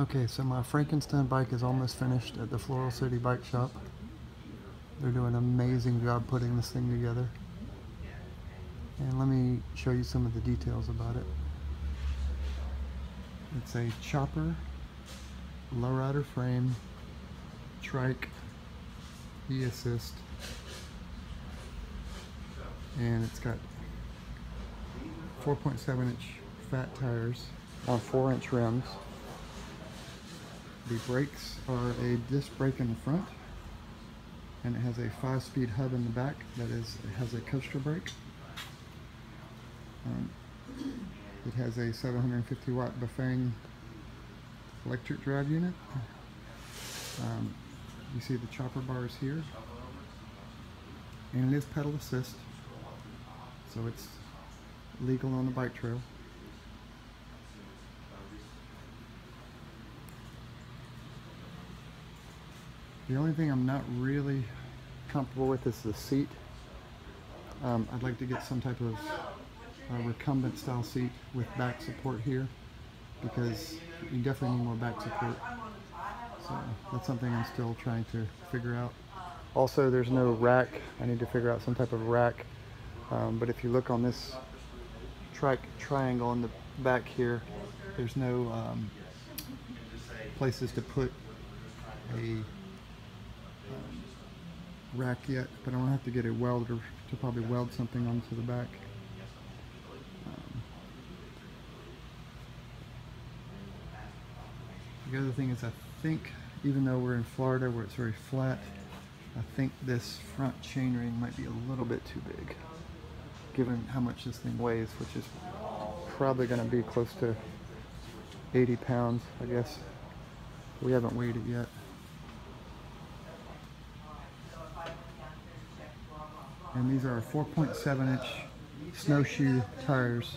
Okay, so my Frankenstein bike is almost finished at the Floral City Bike Shop. They're doing an amazing job putting this thing together. And let me show you some of the details about it. It's a chopper, lowrider frame, trike, e-assist, and it's got 4.7-inch fat tires on 4-inch rims. The brakes are a disc brake in the front, and it has a 5-speed hub in the back that has a coaster brake. It has a 750-watt Bafang electric drive unit. You see the chopper bars here, and it is pedal assist, so it's legal on the bike trail. The only thing I'm not really comfortable with is the seat. I'd like to get some type of recumbent style seat with back support here, because you definitely need more back support. So that's something I'm still trying to figure out. Also, there's no rack. I need to figure out some type of rack. But if you look on this trike triangle in the back here, there's no places to put a rack yet, but I'm gonna have to get a welder to probably weld something onto the back. The other thing is, I think, even though we're in Florida where it's very flat, I think this front chainring might be a little bit too big, given how much this thing weighs, which is probably going to be close to 80 pounds, I guess. We haven't weighed it yet. And these are 4.7-inch snowshoe tires.